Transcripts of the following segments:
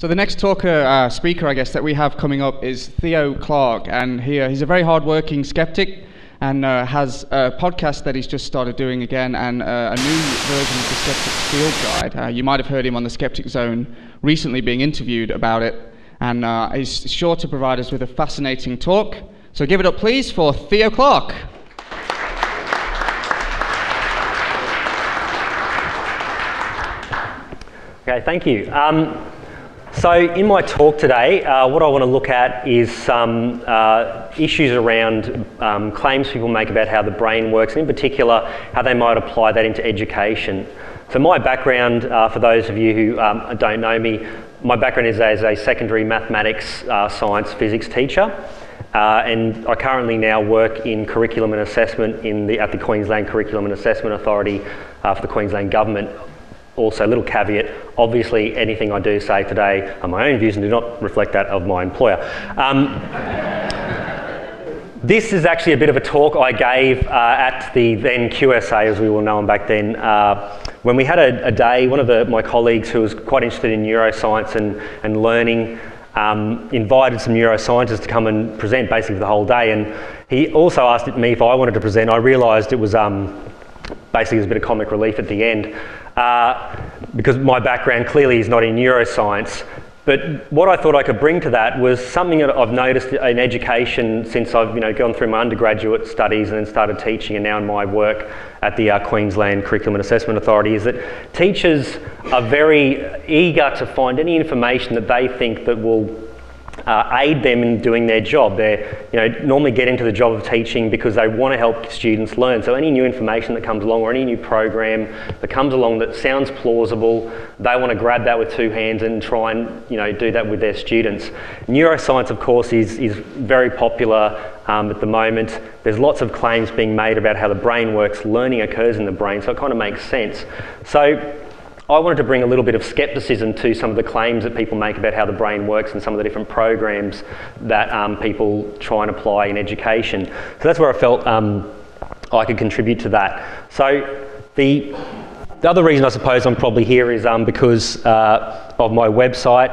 So the next speaker, I guess, that we have coming up is Theo Clark, and he's a very hard-working skeptic, and has a podcast that he's just started doing again, and a new version of the Skeptic Field Guide. You might have heard him on the Skeptic Zone recently being interviewed about it, and he's sure to provide us with a fascinating talk. So give it up, please, for Theo Clark. Okay, thank you. So in my talk today, what I want to look at is some issues around claims people make about how the brain works, and in particular, how they might apply that into education. So my background, for those of you who don't know me, my background is as a secondary mathematics, science, physics teacher, and I currently now work in curriculum and assessment at the Queensland Curriculum and Assessment Authority for the Queensland Government. Also, a little caveat, obviously anything I do say today are my own views and do not reflect that of my employer. This is actually a bit of a talk I gave at the then QSA, as we all know them back then, when we had a day. One of my colleagues who was quite interested in neuroscience and learning invited some neuroscientists to come and present basically the whole day, and he also asked me if I wanted to present. I realised it was basically there's a bit of comic relief at the end, because my background clearly is not in neuroscience. But what I thought I could bring to that was something that I've noticed in education since I've gone through my undergraduate studies and then started teaching, and now in my work at the Queensland Curriculum and Assessment Authority, is that teachers are very eager to find any information that they think that will aid them in doing their job. They normally get into the job of teaching because they want to help students learn. So any new information that comes along, or any new program that comes along that sounds plausible, they want to grab that with two hands and try and do that with their students. Neuroscience, of course, is very popular at the moment. There's lots of claims being made about how the brain works. Learning occurs in the brain, so it kind of makes sense. So I wanted to bring a little bit of skepticism to some of the claims that people make about how the brain works and some of the different programs that people try and apply in education. So that's where I felt I could contribute to that. So the other reason I suppose I'm probably here is because of my website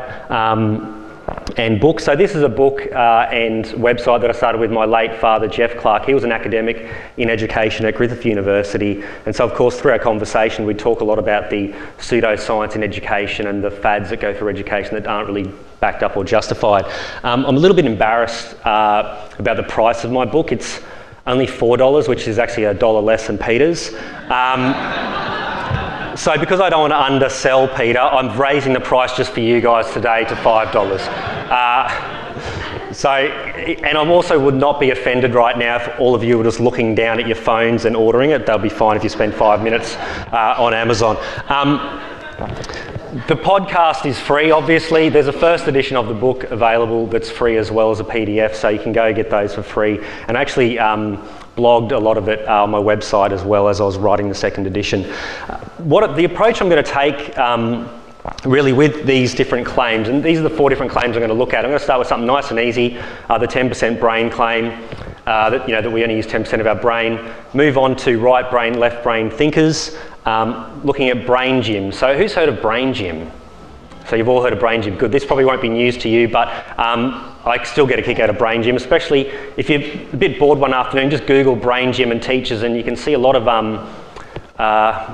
and book. So this is a book and website that I started with my late father, Jeff Clark. He was an academic in education at Griffith University, and so of course through our conversation we talk a lot about the pseudoscience in education and the fads that go through education that aren't really backed up or justified. I'm a little bit embarrassed about the price of my book. It's only $4, which is actually $1 less than Peter's. So because I don't want to undersell Peter, I'm raising the price just for you guys today to $5. And I also would not be offended right now if all of you were just looking down at your phones and ordering it. They'll be fine if you spend 5 minutes on Amazon. The podcast is free, obviously. There's a first edition of the book available that's free as well as a PDF, so you can go get those for free. And actually blogged a lot of it on my website as well as I was writing the second edition. The approach I'm going to take really with these different claims, and these are the 4 different claims I'm going to look at. I'm going to start with something nice and easy, the 10% brain claim, that we only use 10% of our brain. Move on to right brain, left brain thinkers. Looking at Brain Gym. So who's heard of Brain Gym? So you've all heard of Brain Gym. Good. This probably won't be news to you, but I still get a kick out of Brain Gym, especially if you're a bit bored one afternoon. Just Google Brain Gym and teachers, and you can see a lot of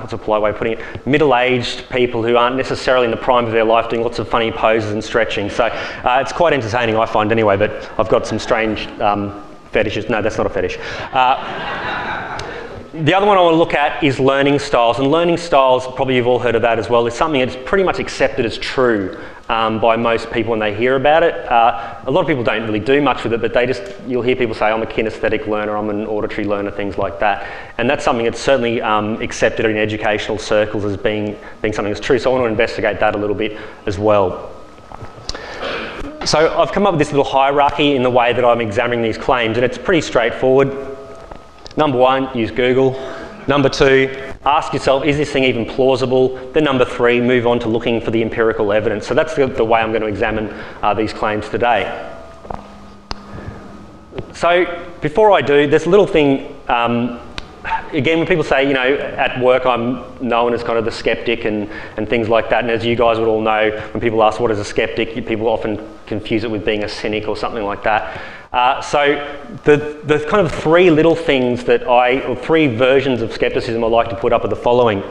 what's a polite way of putting it? Middle-aged people who aren't necessarily in the prime of their life doing lots of funny poses and stretching. So it's quite entertaining, I find, anyway. But I've got some strange fetishes. No, that's not a fetish. The other one I want to look at is learning styles, and learning styles, probably you've all heard of that as well, is something that's pretty much accepted as true by most people when they hear about it. A lot of people don't really do much with it, but you'll hear people say, I'm a kinesthetic learner, I'm an auditory learner, things like that. And that's something that's certainly accepted in educational circles as being something that's true, so I want to investigate that a little bit as well. So I've come up with this little hierarchy in the way that I'm examining these claims, and it's pretty straightforward. Number 1, use Google. Number 2, ask yourself, is this thing even plausible? Then number 3, move on to looking for the empirical evidence. So that's the way I'm going to examine these claims today. So before I do, there's a little thing again, when people say, you know, at work I'm known as kind of the skeptic and things like that, and as you guys would all know, when people ask what is a skeptic, people often confuse it with being a cynic or something like that. So the kind of three little things that or three versions of skepticism I like to put up are the following.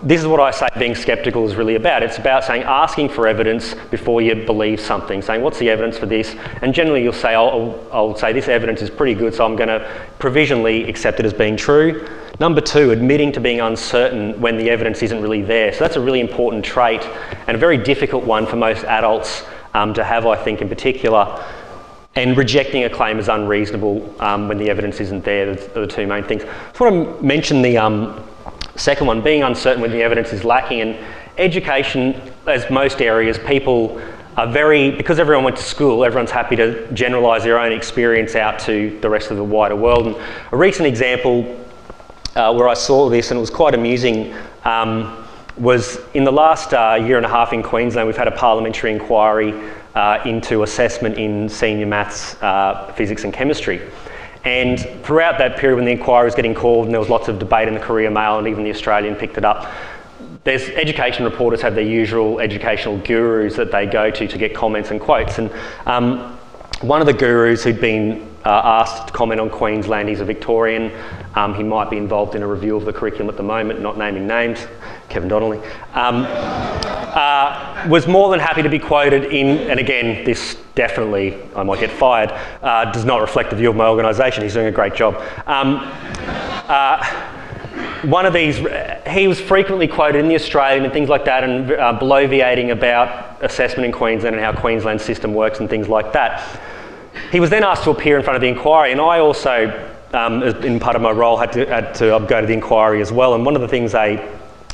This is what I say being skeptical is really about. It's about saying, asking for evidence before you believe something, saying, what's the evidence for this? And generally you'll say, I'll say this evidence is pretty good, so I'm going to provisionally accept it as being true. Number two, admitting to being uncertain when the evidence isn't really there. So that's a really important trait and a very difficult one for most adults to have, I think, in particular. And rejecting a claim as unreasonable when the evidence isn't there. That's the two main things. I want to mention the second one, being uncertain when the evidence is lacking. And education, as most areas, people are because everyone went to school, everyone's happy to generalise their own experience out to the rest of the wider world. And a recent example where I saw this, and it was quite amusing, was in the last year and a half in Queensland, we've had a parliamentary inquiry into assessment in senior maths, physics and chemistry. And throughout that period when the inquiry was getting called and there was lots of debate in the Courier Mail and even The Australian picked it up, education reporters have their usual educational gurus that they go to get comments and quotes. And one of the gurus who'd been asked to comment on Queensland, he's a Victorian, he might be involved in a review of the curriculum at the moment, not naming names, Kevin Donnelly, was more than happy to be quoted in, and again, this definitely, I might get fired, does not reflect the view of my organisation, he's doing a great job. One of these, he was frequently quoted in The Australian and things like that, and bloviating about assessment in Queensland and how Queensland's system works and things like that. He was then asked to appear in front of the inquiry, and I also, in part of my role, had to go to the inquiry as well, and one of the things they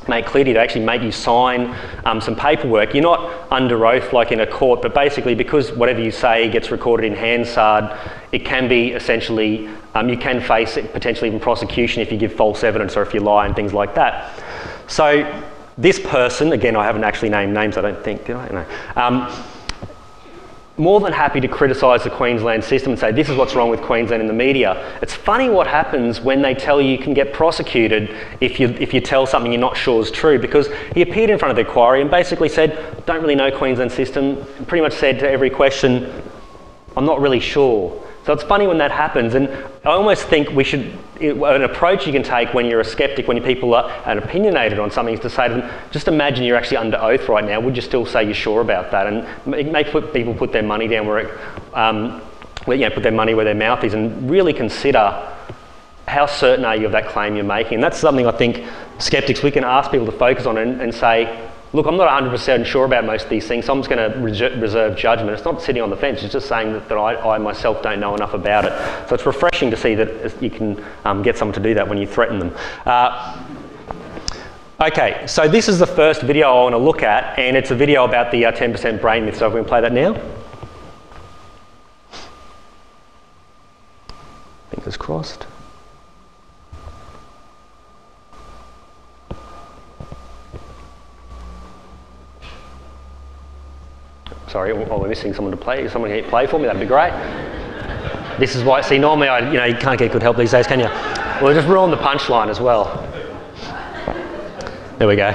make clear to you, they actually make you sign some paperwork. You're not under oath like in a court, but basically because whatever you say gets recorded in Hansard, it can be essentially, you can face it, potentially even prosecution if you give false evidence or if you lie and things like that. So this person, again I haven't actually named names I don't think, did I? No. More than happy to criticise the Queensland system and say this is what's wrong with Queensland in the media. It's funny what happens when they tell you can get prosecuted if you tell something you're not sure is true, because he appeared in front of the inquiry and basically said, don't really know Queensland system, pretty much said to every question, I'm not really sure. So it's funny when that happens, and I almost think we should, an approach you can take when you're a skeptic, when people are opinionated on something, is to say to them, just imagine you're actually under oath right now, would you still say you're sure about that? And it may put people put their money down where it, you know, put their money where their mouth is, and really consider how certain are you of that claim you're making. And that's something I think skeptics, we can ask people to focus on and say, look, I'm not 100% sure about most of these things, so I'm just going to reserve judgment. It's not sitting on the fence, it's just saying that I myself don't know enough about it. So it's refreshing to see that you can get someone to do that when you threaten them. Okay, so this is the first video I want to look at, and it's a video about the 10% brain myth, so if we can play that now. Fingers crossed. Sorry, oh, we're missing someone to play. Someone can play for me, that'd be great. This is why, see, normally, you know, you can't get good help these days, can you? Well, just ruin the punchline as well. There we go.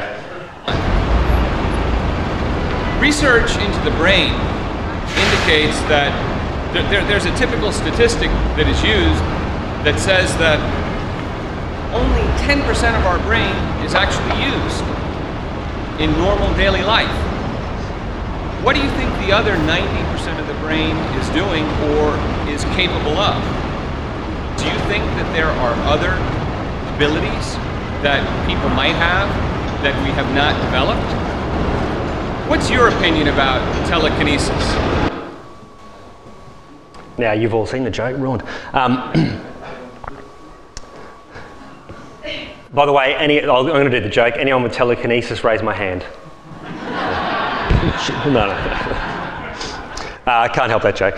Research into the brain indicates that there's a typical statistic that is used that says that only 10% of our brain is actually used in normal daily life. What do you think the other 90% of the brain is doing or is capable of? Do you think that there are other abilities that people might have that we have not developed? What's your opinion about telekinesis? Now, you've all seen the joke, ruined. By the way, I'm going to do the joke. Anyone with telekinesis, raise my hand. No. I can't help that joke.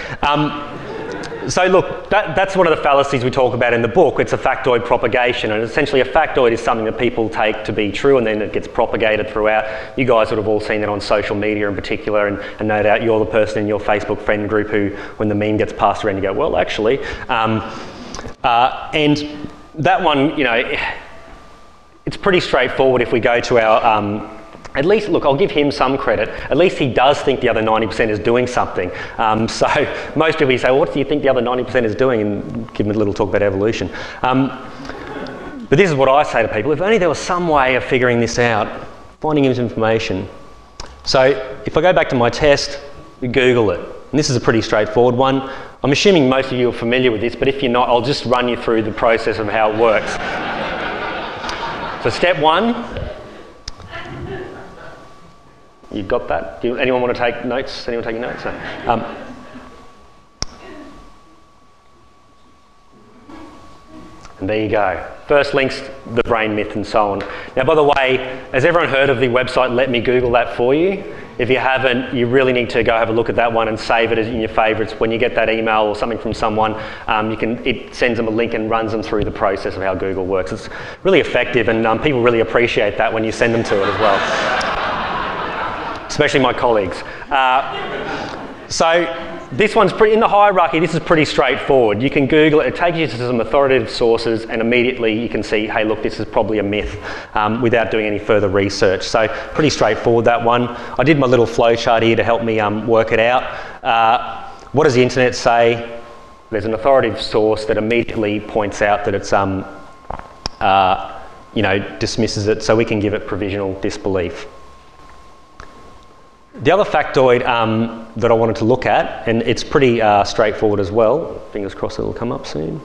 So look, that's one of the fallacies we talk about in the book. It's a factoid propagation, and essentially a factoid is something that people take to be true and then it gets propagated throughout. You guys would have all seen that on social media in particular, and no doubt you're the person in your Facebook friend group who, when the meme gets passed around, you go, well, actually. And that one, you know, it's pretty straightforward if we go to our, at least, look, I'll give him some credit. At least he does think the other 90% is doing something. So most people, you say, well, what do you think the other 90% is doing? And give him a little talk about evolution. But this is what I say to people. If only there was some way of figuring this out, finding information. So if I go back to my test, Google it. And this is a pretty straightforward one. I'm assuming most of you are familiar with this, but if you're not, I'll just run you through the process of how it works. So step one, you've got that. Do anyone want to take notes? Anyone taking notes? No. And there you go. First links, the brain myth and so on. Now, by the way, has everyone heard of the website Let Me Google That for You? If you haven't, you really need to go have a look at that one and save it in your favourites. When you get that email or something from someone, it sends them a link and runs them through the process of how Google works. It's really effective, and people really appreciate that when you send them to it as well. Especially my colleagues. So this one's pretty, in the hierarchy, this is pretty straightforward. You can Google it, it takes you to some authoritative sources, and immediately you can see, hey, look, this is probably a myth, without doing any further research. So pretty straightforward, that one. I did my little flow chart here to help me work it out. What does the internet say? There's an authoritative source that immediately points out that it's, you know, dismisses it, so we can give it provisional disbelief. The other factoid that I wanted to look at, and it's pretty straightforward as well, fingers crossed it will come up soon,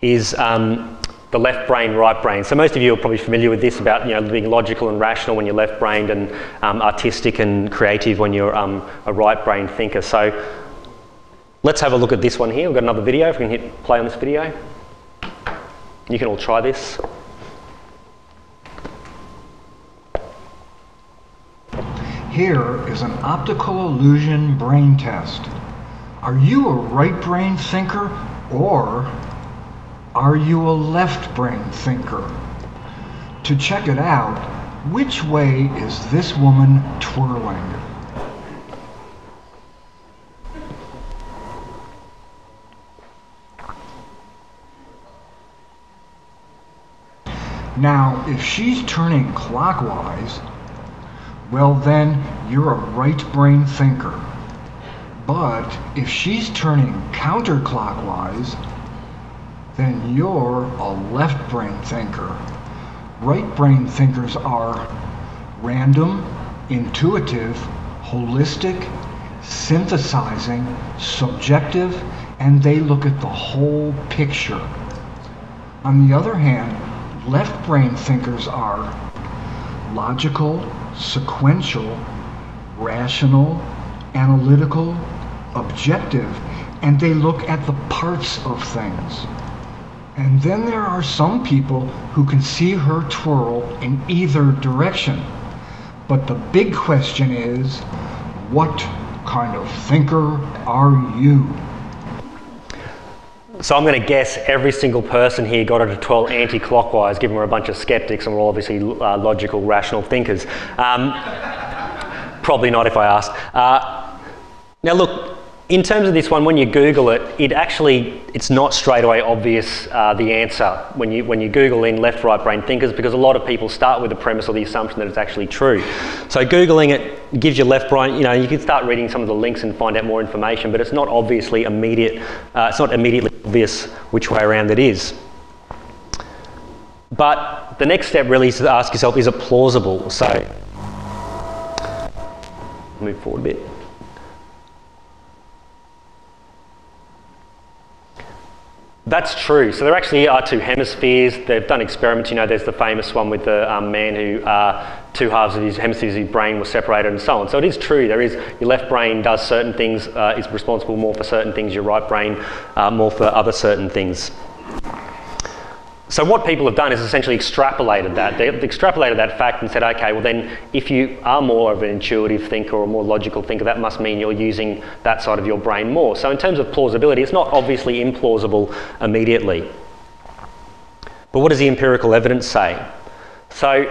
is the left brain, right brain. So most of you are probably familiar with this about, you know, being logical and rational when you're left-brained, and artistic and creative when you're a right-brain thinker. So let's have a look at this one here. We've got another video. If we can hit play on this video. You can all try this. Here is an optical illusion brain test. Are you a right brain thinker, or are you a left brain thinker? To check it out, which way is this woman twirling? Now, if she's turning clockwise, well, then you're a right brain thinker. But if she's turning counterclockwise, then you're a left brain thinker. Right brain thinkers are random, intuitive, holistic, synthesizing, subjective, and they look at the whole picture. On the other hand, left brain thinkers are logical, sequential, rational, analytical, objective, and they look at the parts of things. And then there are some people who can see her twirl in either direction. But the big question is, what kind of thinker are you? So I'm going to guess every single person here got it at 12 anti-clockwise, given we're a bunch of skeptics and we're all obviously logical, rational thinkers. Probably not if I asked. Now look, in terms of this one, when you Google it, it's not straight away obvious the answer when you Google in left, right brain thinkers, because a lot of people start with the premise or the assumption that it's actually true. So Googling it gives you left brain, you know, you can start reading some of the links and find out more information, but it's not obviously immediate, it's not immediately obvious which way around it is. But the next step really is to ask yourself, is it plausible? So move forward a bit. That's true. So there actually are two hemispheres. They've done experiments. You know, there's the famous one with the man who two halves of his hemispheres of his brain were separated and so on. So it is true. There is, your left brain does certain things, is responsible more for certain things, your right brain more for other certain things. So what people have done is essentially extrapolated that. They've extrapolated that fact and said, okay, well then, if you are more of an intuitive thinker or a more logical thinker, that must mean you're using that side of your brain more. So in terms of plausibility, it's not obviously implausible immediately. But what does the empirical evidence say? So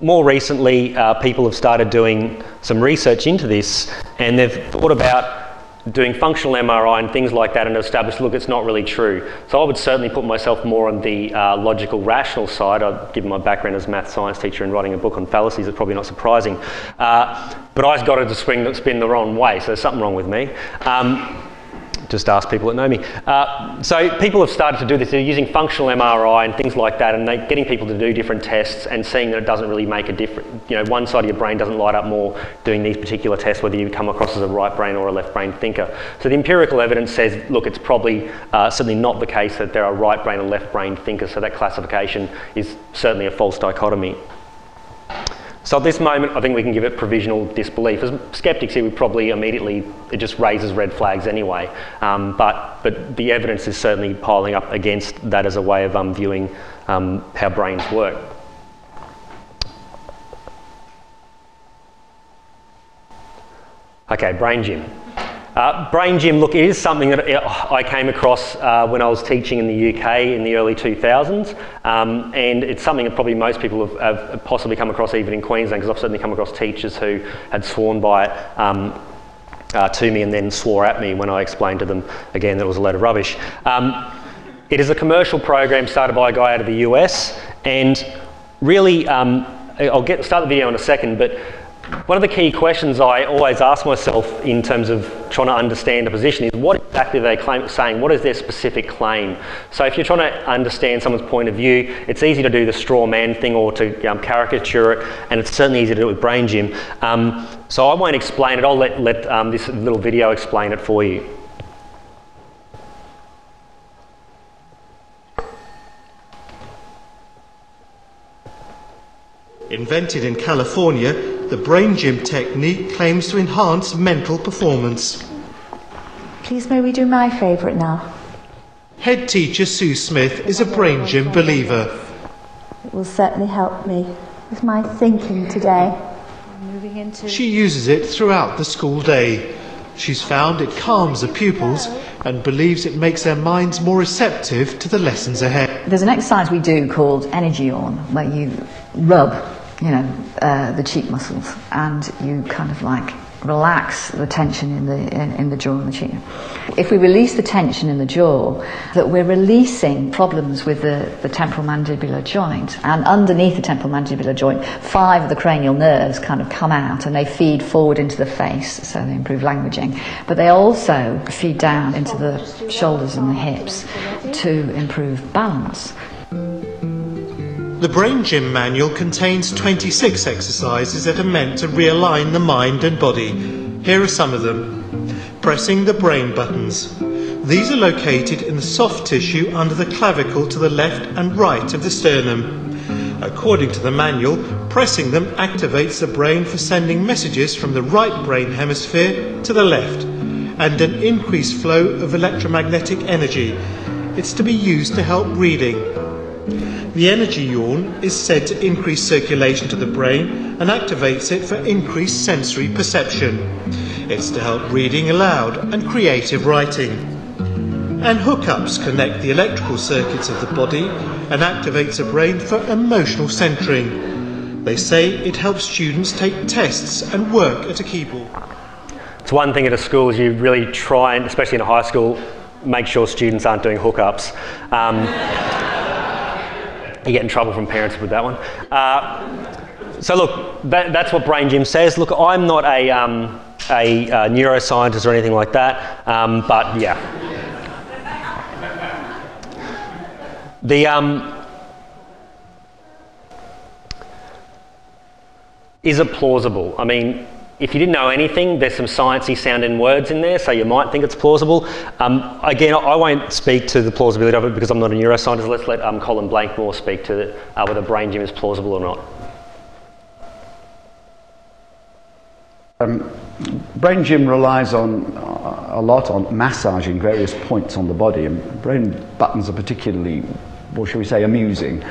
more recently, people have started doing some research into this, and they've thought about doing functional MRI and things like that and established, look, it's not really true. So I would certainly put myself more on the logical, rational side. Given my background as a math science teacher and writing a book on fallacies, it's probably not surprising. But I've got to spin the wrong way, so there's something wrong with me. Just ask people that know me. So people have started to do this. They're using functional MRI and things like that, and they're getting people to do different tests and seeing that it doesn't really make a difference. You know, one side of your brain doesn't light up more doing these particular tests, whether you come across as a right brain or a left brain thinker. So the empirical evidence says, look, it's probably certainly not the case that there are right brain and left brain thinkers, so that classification is certainly a false dichotomy. So at this moment, I think we can give it provisional disbelief. As skeptics here, we probably immediately, it just raises red flags anyway. But the evidence is certainly piling up against that as a way of viewing how brains work. Okay, Brain Gym. Brain Gym, look, it is something that I came across when I was teaching in the UK in the early 2000s, and it's something that probably most people have possibly come across even in Queensland, because I've certainly come across teachers who had sworn by it to me and then swore at me when I explained to them, again, that it was a load of rubbish. It is a commercial program started by a guy out of the US, and really, I'll start the video in a second, but one of the key questions I always ask myself in terms of trying to understand a position is what exactly are they saying? What is their specific claim? So if you're trying to understand someone's point of view, it's easy to do the straw man thing or to caricature it, and it's certainly easy to do it with Brain Gym. So I won't explain it. I'll let this little video explain it for you. Invented in California, the Brain Gym technique claims to enhance mental performance. Please may we do my favourite now? Head teacher Sue Smith is a Brain Gym believer. It will certainly help me with my thinking today. She uses it throughout the school day. She's found it calms the pupils and believes it makes their minds more receptive to the lessons ahead. There's an exercise we do called energy yawn, where you rub, you know, the cheek muscles, and you kind of like relax the tension in the jaw and the cheek. If we release the tension in the jaw, that we're releasing problems with the temporal mandibular joint, and underneath the temporal mandibular joint, 5 of the cranial nerves kind of come out, and they feed forward into the face, so they improve languaging, but they also feed down into the shoulders and the hips to improve balance. The Brain Gym manual contains 26 exercises that are meant to realign the mind and body. Here are some of them. Pressing the brain buttons. These are located in the soft tissue under the clavicle to the left and right of the sternum. According to the manual, pressing them activates the brain for sending messages from the right brain hemisphere to the left, and an increased flow of electromagnetic energy. It's to be used to help reading. The energy yawn is said to increase circulation to the brain and activates it for increased sensory perception. It's to help reading aloud and creative writing. And hookups connect the electrical circuits of the body and activates the brain for emotional centering. They say it helps students take tests and work at a keyboard. It's one thing at a school is you really try, and especially in a high school, make sure students aren't doing hookups. You get in trouble from parents with that one. So look, that's what Brain Gym says. Look, I'm not a, a neuroscientist or anything like that, but yeah. Is it plausible? I mean, if you didn't know anything, there's some sciencey sounding words in there, so you might think it's plausible. Again, I won't speak to the plausibility of it because I'm not a neuroscientist. Let's let Colin Blakemore speak to whether Brain Gym is plausible or not. Brain Gym relies on a lot on massaging various points on the body, and brain buttons are particularly, or shall we say, amusing.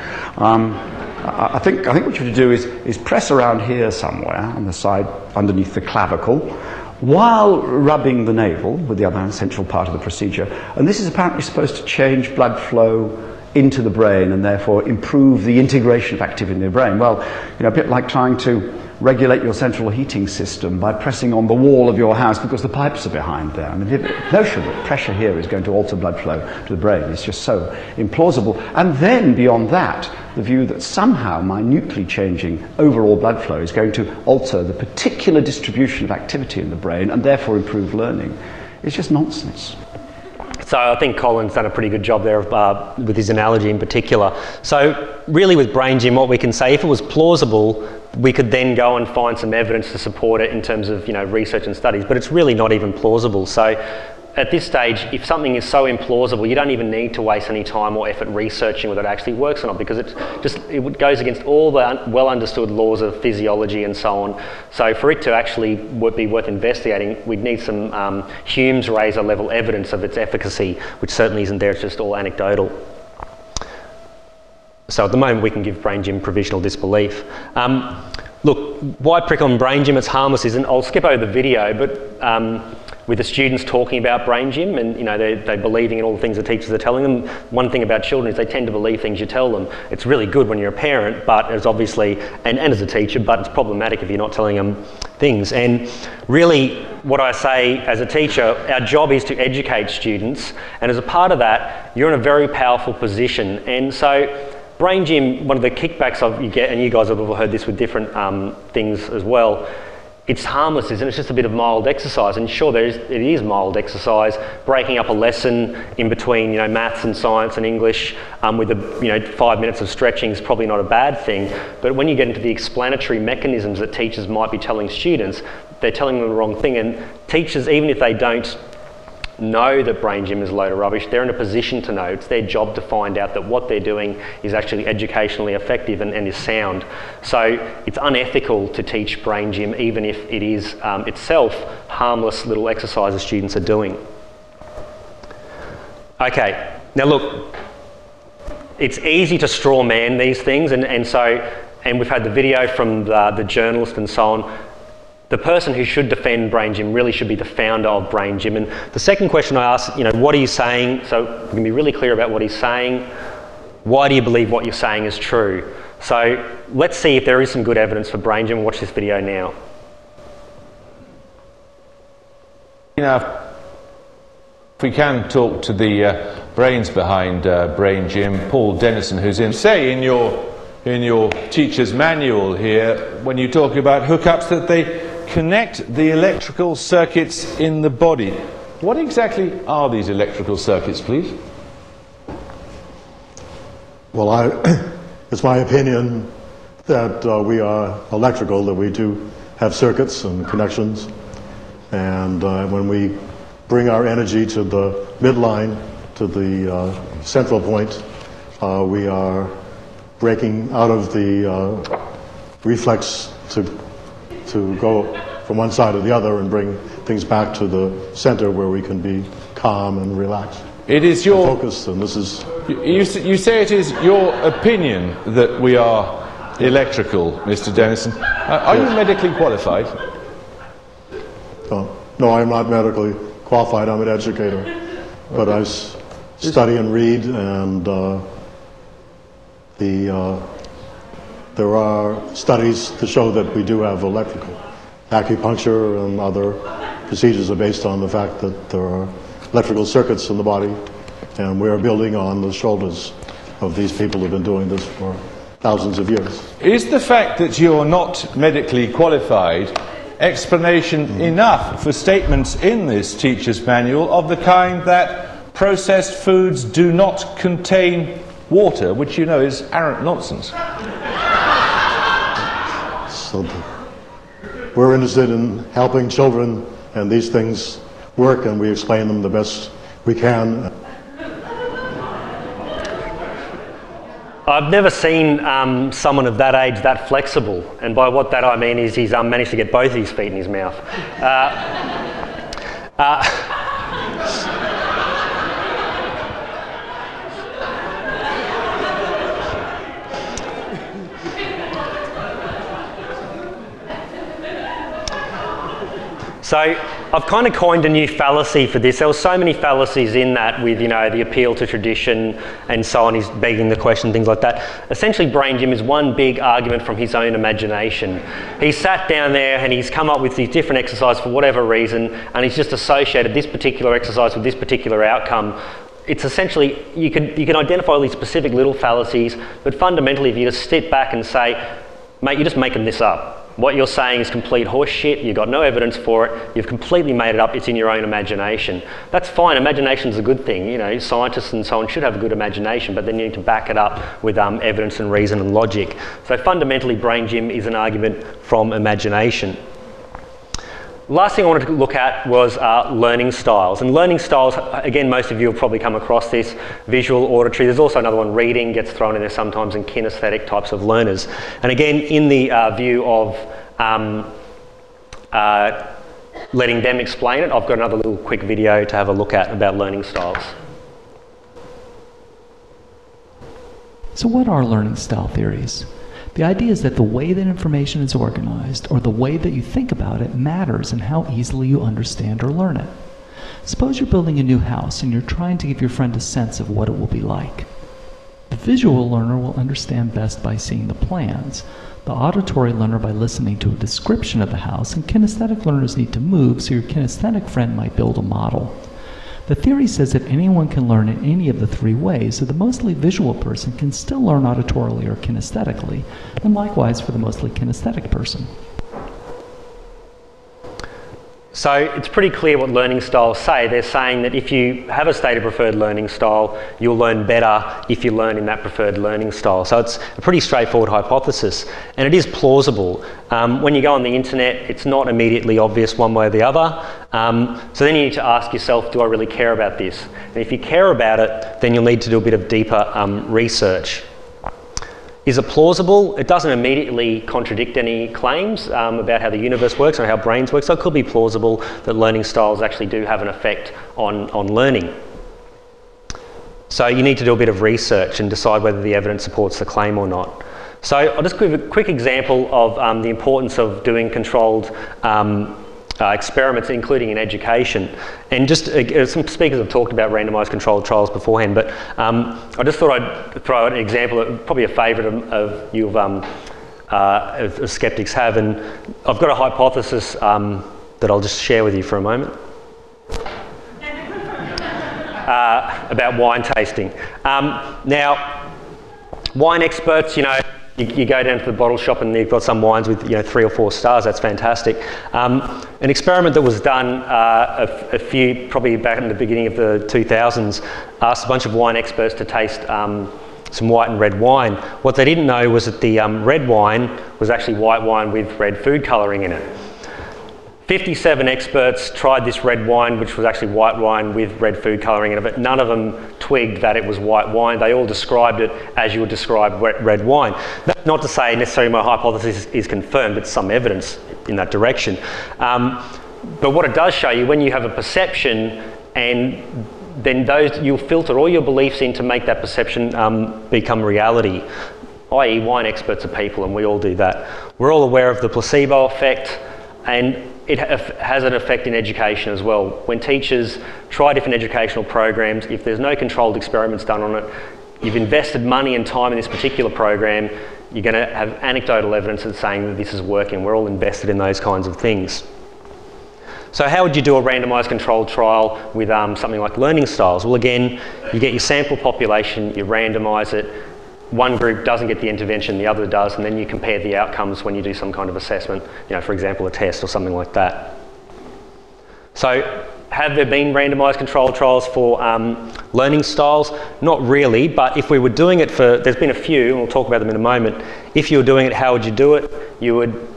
I think what you have to do is press around here somewhere on the side underneath the clavicle while rubbing the navel with the other central part of the procedure. And this is apparently supposed to change blood flow into the brain and therefore improve the integration of activity in the brain. Well, you know, a bit like trying to regulate your central heating system by pressing on the wall of your house because the pipes are behind there. I mean, the notion that pressure here is going to alter blood flow to the brain is just so implausible. And then beyond that, the view that somehow minutely changing overall blood flow is going to alter the particular distribution of activity in the brain and therefore improve learning is just nonsense. So I think Colin's done a pretty good job there with his analogy in particular. So really with Brain Gym, what we can say, if it was plausible, we could then go and find some evidence to support it in terms of, you know, research and studies, but it's really not even plausible. So at this stage, if something is so implausible, you don't even need to waste any time or effort researching whether it actually works or not, because it goes against all the well understood laws of physiology and so on. So for it to actually be worth investigating, we'd need some Hume's razor level evidence of its efficacy, which certainly isn't there. It's just all anecdotal. So at the moment, we can give Brain Gym provisional disbelief. Look, why prick on Brain Gym? It's harmless, isn't it? I'll skip over the video, but with the students talking about Brain Gym and, you know, they're believing in all the things the teachers are telling them. One thing about children is they tend to believe things you tell them. It's really good when you're a parent, but it's obviously, and as a teacher, but it's problematic if you're not telling them things. And really, what I say as a teacher, our job is to educate students, and as a part of that, you're in a very powerful position. And so Brain Gym, one of the kickbacks you get, and you guys have all heard this with different things as well, it's harmless, isn't it? It's just a bit of mild exercise, and sure, it is mild exercise, breaking up a lesson in between, you know, maths and science and English with, you know, 5 minutes of stretching is probably not a bad thing, but when you get into the explanatory mechanisms that teachers might be telling students, they're telling them the wrong thing, and teachers, even if they don't know that Brain Gym is a load of rubbish, they're in a position to know. It's their job to find out that what they're doing is actually educationally effective and is sound. So it's unethical to teach Brain Gym, even if it is itself harmless little exercises students are doing. Okay, now look, it's easy to straw man these things, and we've had the video from the journalist and so on. The person who should defend Brain Gym really should be the founder of Brain Gym. And the second question I asked, you know, what are you saying? So we can be really clear about what he's saying. Why do you believe what you're saying is true? So let's see if there is some good evidence for Brain Gym. Watch this video now. You know, if we can talk to the brains behind Brain Gym, Paul Dennison, who's in, say, in your teacher's manual here, when you talk about hookups, that they connect the electrical circuits in the body. What exactly are these electrical circuits, please? Well, it's my opinion that we are electrical, that we do have circuits and connections, and when we bring our energy to the midline, to the central point, we are breaking out of the reflex to go from one side to the other and bring things back to the center where we can be calm and relaxed. It is your focus, and this is you say it is your opinion that we are electrical, Mr. Dennison. Are yes. You medically qualified? No, I'm not medically qualified. I'm an educator, but I study and read, and there are studies to show that we do have electrical. Acupuncture and other procedures are based on the fact that there are electrical circuits in the body, and we're building on the shoulders of these people who have been doing this for thousands of years. Is the fact that you're not medically qualified explanation enough for statements in this teacher's manual of the kind that processed foods do not contain water, which you know is arrant nonsense? So we're interested in helping children, and these things work, and we explain them the best we can. I've never seen someone of that age that flexible, and by what that I mean is he's managed to get both his feet in his mouth. So I've kind of coined a new fallacy for this. There were so many fallacies in that with, you know, the appeal to tradition and so on, he's begging the question, things like that. Essentially, Brain Gym is one big argument from his own imagination. He sat down there and he's come up with these different exercises for whatever reason, and he's just associated this particular exercise with this particular outcome. It's essentially, you can identify all these specific little fallacies, but fundamentally, if you just sit back and say, mate, you're just making this up. What you're saying is complete horse shit, you've got no evidence for it, you've completely made it up, it's in your own imagination. That's fine, imagination's a good thing, you know, scientists and so on should have a good imagination, but then you need to back it up with evidence and reason and logic. So fundamentally, Brain Gym is an argument from imagination. Last thing I wanted to look at was learning styles. And learning styles, again, most of you have probably come across this, visual, auditory. There's also another one, reading gets thrown in there sometimes, and kinesthetic types of learners. And again, in the view of letting them explain it, I've got another little quick video to have a look at about learning styles. So what are learning style theories? The idea is that the way that information is organized, or the way that you think about it, matters in how easily you understand or learn it. Suppose you're building a new house and you're trying to give your friend a sense of what it will be like. The visual learner will understand best by seeing the plans, the auditory learner by listening to a description of the house, and kinesthetic learners need to move, so your kinesthetic friend might build a model. The theory says that anyone can learn in any of the three ways, so the mostly visual person can still learn auditorily or kinesthetically, and likewise for the mostly kinesthetic person. So it's pretty clear what learning styles say. They're saying that if you have a stated preferred learning style, you'll learn better if you learn in that preferred learning style. So it's a pretty straightforward hypothesis, and it is plausible. When you go on the internet, it's not immediately obvious one way or the other. So then you need to ask yourself, do I really care about this? And if you care about it, then you'll need to do a bit of deeper research. Is it plausible? It doesn't immediately contradict any claims about how the universe works or how brains work, so it could be plausible that learning styles actually do have an effect on learning. So you need to do a bit of research and decide whether the evidence supports the claim or not. So I'll just give a quick example of the importance of doing controlled experiments, including in education. And just some speakers have talked about randomised controlled trials beforehand, but I just thought I'd throw out an example, probably a favourite of you of skeptics have, and I've got a hypothesis that I'll just share with you for a moment about wine tasting. Now, wine experts, you know, you go down to the bottle shop and they've got some wines with, you know, 3 or 4 stars. That's fantastic. An experiment that was done a few, probably back in the beginning of the 2000s, asked a bunch of wine experts to taste some white and red wine. What they didn't know was that the red wine was actually white wine with red food colouring in it. 57 experts tried this red wine, which was actually white wine with red food colouring in it, but none of them twigged that it was white wine. They all described it as you would describe red wine. That's not to say necessarily my hypothesis is confirmed, but some evidence in that direction. But what it does show you, when you have a perception, and then those, you'll filter all your beliefs in to make that perception become reality, i.e. wine experts are people, and we all do that. We're all aware of the placebo effect, and it has an effect in education as well. When teachers try different educational programs, if there's no controlled experiments done on it, you've invested money and time in this particular program, you're going to have anecdotal evidence that's saying that this is working. We're all invested in those kinds of things. So how would you do a randomised controlled trial with something like learning styles? Well, again, you get your sample population, you randomise it, one group doesn't get the intervention, the other does, and then you compare the outcomes when you do some kind of assessment, you know, for example, a test or something like that. So have there been randomised controlled trials for learning styles? Not really, but if we were doing it for, there's been a few, and we'll talk about them in a moment. If you were doing it, how would you do it? You would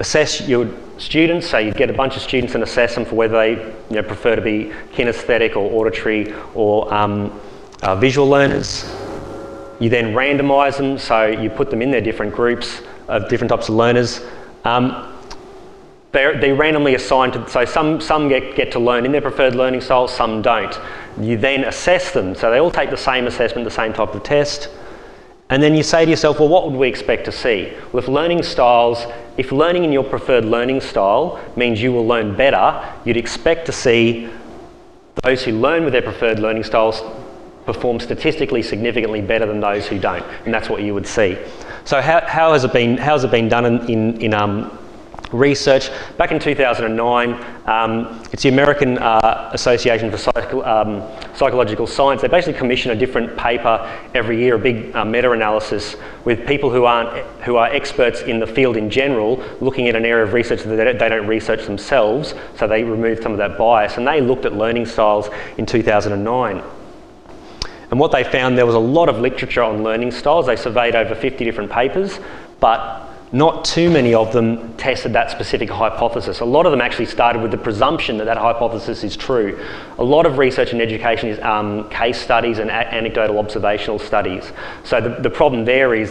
assess your students, so you'd get a bunch of students and assess them for whether they, you know, prefer to be kinesthetic or auditory or visual learners. You then randomise them, so you put them in their different groups of different types of learners. They're randomly assigned to, so some get to learn in their preferred learning style, some don't. You then assess them, so they all take the same assessment, the same type of test, And then you say to yourself, well, what would we expect to see? Well, if learning in your preferred learning style means you will learn better, you'd expect to see those who learn with their preferred learning styles perform statistically significantly better than those who don't. And that's what you would see. So how has it been done in research? Back in 2009, it's the American Association for Psychological Science. They basically commission a different paper every year, a big meta-analysis with people who are experts in the field in general, looking at an area of research that they don't research themselves, so they remove some of that bias. And they looked at learning styles in 2009. And what they found, there was a lot of literature on learning styles. They surveyed over 50 different papers, but not too many of them tested that specific hypothesis. A lot of them actually started with the presumption that that hypothesis is true. A lot of research in education is case studies and anecdotal observational studies. So the problem there is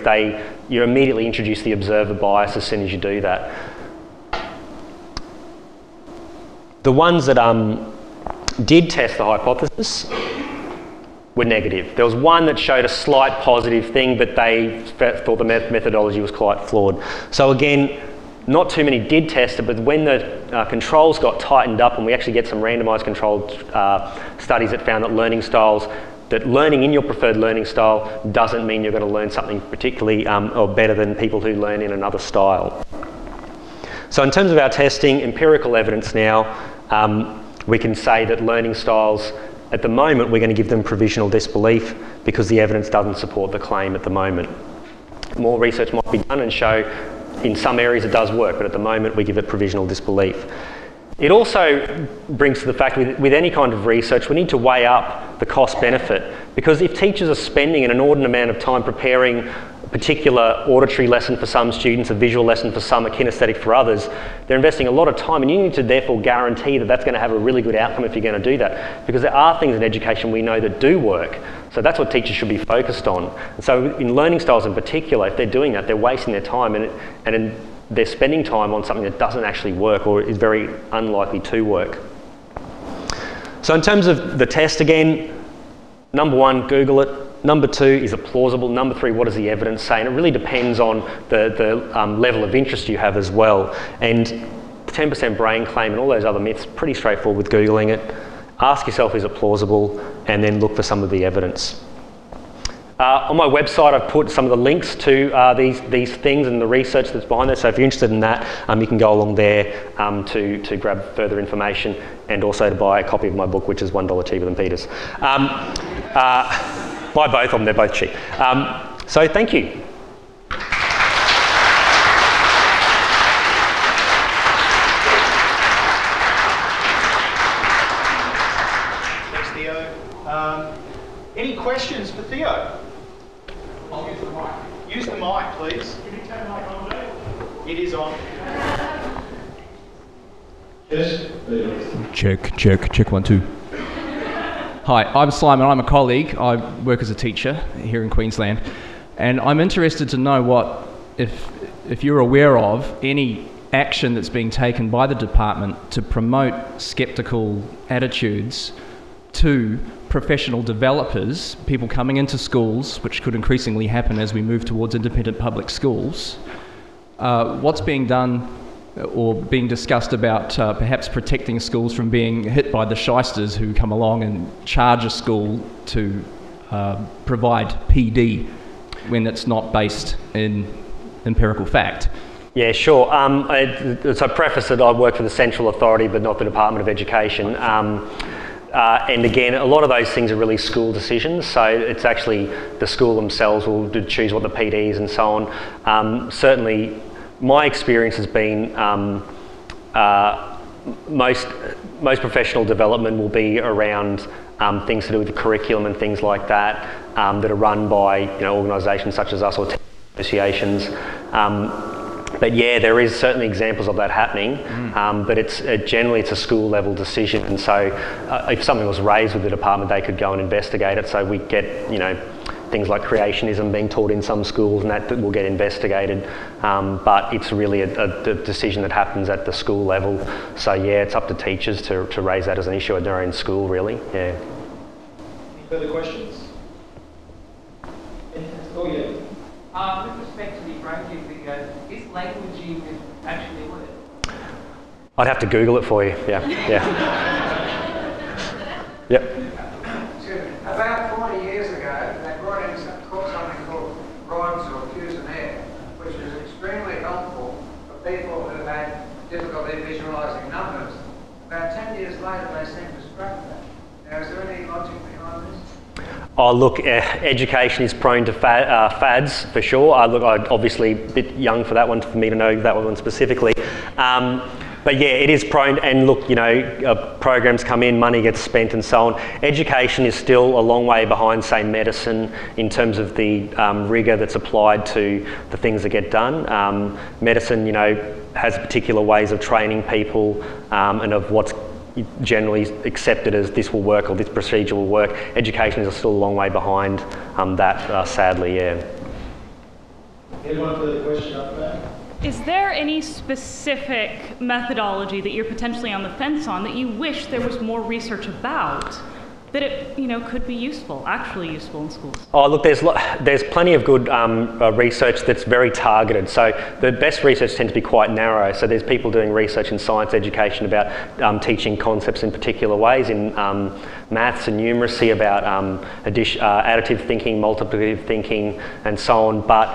you immediately introduce the observer bias as soon as you do that. The ones that did test the hypothesis were negative. There was one that showed a slight positive thing, but they thought the methodology was quite flawed. So again, not too many did test it, but when the controls got tightened up and we actually get some randomised controlled studies that found that learning in your preferred learning style doesn't mean you're going to learn something particularly or better than people who learn in another style. So in terms of our testing, empirical evidence now, we can say that learning styles, at the moment, we're going to give them provisional disbelief because the evidence doesn't support the claim at the moment. More research might be done and show in some areas it does work, but at the moment we give it provisional disbelief. It also brings to the fact with any kind of research, we need to weigh up the cost benefit, because if teachers are spending an inordinate amount of time preparing a particular auditory lesson for some students, a visual lesson for some, a kinesthetic for others, they're investing a lot of time, and you need to therefore guarantee that that's going to have a really good outcome if you're going to do that, because there are things in education we know that do work. So that's what teachers should be focused on. And so in learning styles in particular, if they're doing that, they're wasting their time, and they're spending time on something that doesn't actually work or is very unlikely to work. So in terms of the test again, number one, Google it. Number two, is it plausible? Number three, what does the evidence say? And it really depends on the level of interest you have as well. And the 10% brain claim and all those other myths, pretty straightforward with Googling it. Ask yourself, is it plausible? And then look for some of the evidence. On my website, I've put some of the links to these things and the research that's behind it. So if you're interested in that, you can go along there to grab further information and also to buy a copy of my book, which is $1 cheaper than Peter's. Buy both of them, they're both cheap. So thank you. Thanks, Theo. Any questions for Theo? I'll use the mic. Use the mic, please. Can you turn the mic on there? It is on. Yes. Check, 1, 2. Hi, I'm Simon. I'm a colleague. I work as a teacher here in Queensland, and I'm interested to know what, if you're aware of any action that's being taken by the department to promote sceptical attitudes to professional developers, people coming into schools, which could increasingly happen as we move towards independent public schools. What's being done or being discussed about perhaps protecting schools from being hit by the shysters who come along and charge a school to provide PD when it's not based in empirical fact? Yeah, sure. So preface that I work for the Central Authority but not the Department of Education. And again, a lot of those things are really school decisions, so it's actually the school themselves will choose what the PD is and so on. Certainly, my experience has been most professional development will be around things to do with the curriculum and things like that that are run by organisations such as us or associations. But yeah, there is certainly examples of that happening, but it's generally it's a school level decision, and so if something was raised with the department, they could go and investigate it. So we get things like creationism being taught in some schools, and that will get investigated, but it's really a decision that happens at the school level. So yeah, it's up to teachers to raise that as an issue at their own school, really. Yeah. Any further questions? Oh yeah. With respect to the Brain Gym videos, is languaging actually a word? I'd have to Google it for you, yeah. Yep. About 40 years ago, they brought in something called rhymes or QSA, which is extremely helpful for people who had difficulty visualising numbers. About 10 years later, they seem to scrap that. Now, is there any logic behind this? Oh, look, education is prone to fads, for sure. Look, I'm obviously a bit young for that one, for me to know that one specifically. But yeah, it is prone, and look, you know, programs come in, money gets spent and so on. Education is still a long way behind, say, medicine in terms of the rigour that's applied to the things that get done. Medicine, you know, has particular ways of training people and of what's generally accepted as this will work or this procedure will work. Education is still a long way behind that, sadly, yeah. Anyone further question up there? Is there any specific methodology that you're potentially on the fence on that you wish there was more research about, that it, you know, could be useful, actually useful in schools? Oh, look, there's plenty of good research that's very targeted. So the best research tends to be quite narrow. So there's people doing research in science education about teaching concepts in particular ways, in maths and numeracy, about additive thinking, multiplicative thinking, and so on. But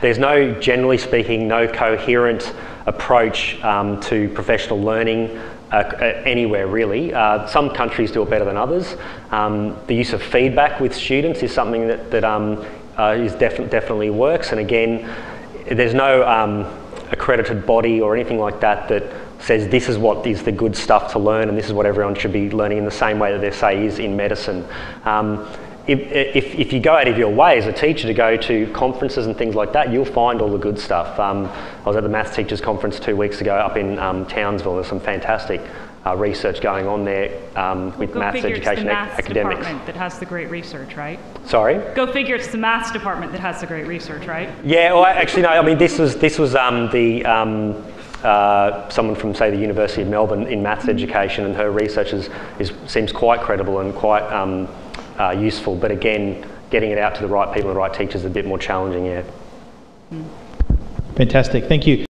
there's no, generally speaking, no coherent approach to professional learning anywhere really. Some countries do it better than others. The use of feedback with students is something that definitely works, and again, there's no accredited body or anything like that that says this is what is the good stuff to learn and this is what everyone should be learning in the same way that they say is in medicine. If you go out of your way as a teacher to go to conferences and things like that, you'll find all the good stuff. I was at the Maths Teachers Conference 2 weeks ago up in Townsville. There's some fantastic research going on there with maths education academics. Go figure it's the maths department that has the great research, right? Sorry? Go figure it's the maths department that has the great research, right? Yeah, well, actually, no, I mean, this was someone from, say, the University of Melbourne in maths education, and her research seems quite credible and quite useful, but again, getting it out to the right people and the right teachers is a bit more challenging, yeah. Fantastic, thank you.